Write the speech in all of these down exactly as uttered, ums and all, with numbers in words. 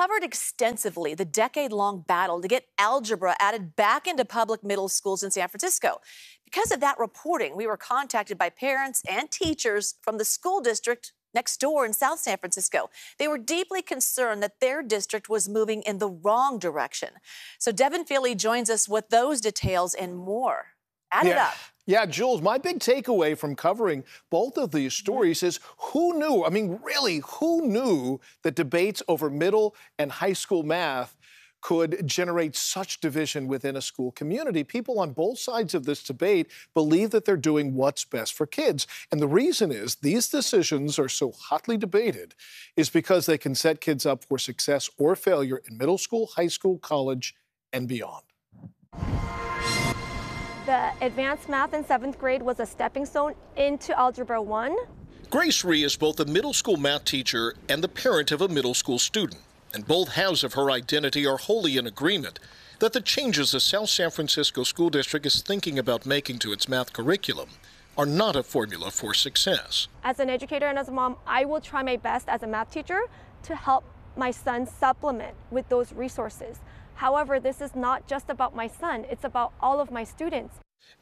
covered extensively the decade-long battle to get algebra added back into public middle schools in San Francisco. Because of that reporting, we were contacted by parents and teachers from the school district next door in South San Francisco. They were deeply concerned that their district was moving in the wrong direction. So Devin Fehely joins us with those details and more. Add yeah. it up. Yeah, Jules, my big takeaway from covering both of these stories is who knew, I mean, really, who knew that debates over middle and high school math could generate such division within a school community? People on both sides of this debate believe that they're doing what's best for kids. And the reason is these decisions are so hotly debated is because they can set kids up for success or failure in middle school, high school, college, and beyond. The advanced math in seventh grade was a stepping stone into Algebra one. Grace Rhee is both a middle school math teacher and the parent of a middle school student. And both halves of her identity are wholly in agreement that the changes the South San Francisco School District is thinking about making to its math curriculum are not a formula for success. As an educator and as a mom, I will try my best as a math teacher to help my son supplement with those resources. However, this is not just about my son, it's about all of my students.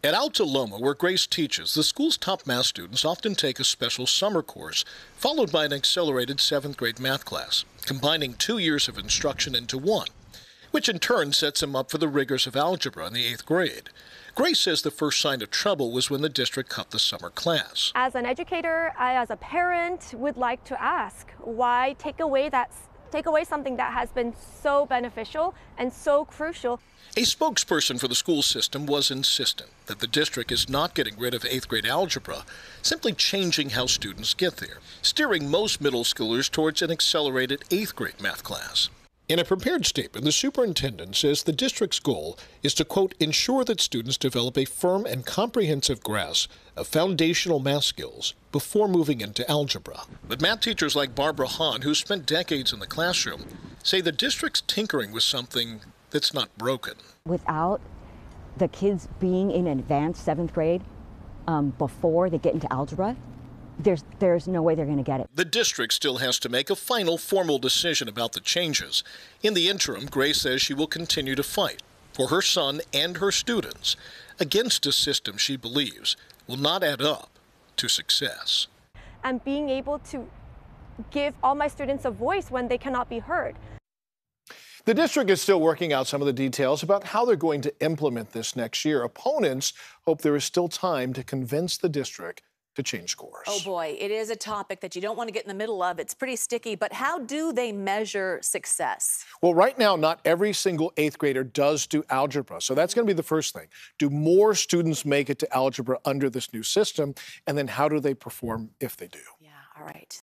At Alta Loma, where Grace teaches, the school's top math students often take a special summer course, followed by an accelerated seventh grade math class, combining two years of instruction into one, which in turn sets them up for the rigors of algebra in the eighth grade. Grace says the first sign of trouble was when the district cut the summer class. As an educator, I, as a parent, would like to ask, why take away that Take away something that has been so beneficial and so crucial. A spokesperson for the school system was insistent that the district is not getting rid of eighth grade algebra, simply changing how students get there, steering most middle schoolers towards an accelerated eighth grade math class. In a prepared statement, the superintendent says the district's goal is to, quote, ensure that students develop a firm and comprehensive grasp of foundational math skills before moving into algebra. But math teachers like Barbara Hahn, who spent decades in the classroom, say the district's tinkering with something that's not broken. Without the kids being in advanced seventh grade um, before they get into algebra, There's, there's no way they're going to get it. The district still has to make a final formal decision about the changes. In the interim, Grace says she will continue to fight for her son and her students against a system she believes will not add up to success. And being able to give all my students a voice when they cannot be heard. The district is still working out some of the details about how they're going to implement this next year. Opponents hope there is still time to convince the district to change course. Oh boy, it is a topic that you don't want to get in the middle of. It's pretty sticky, but how do they measure success? Well, right now, not every single eighth grader does do algebra. So that's going to be the first thing. Do more students make it to algebra under this new system? And then how do they perform if they do? Yeah, all right.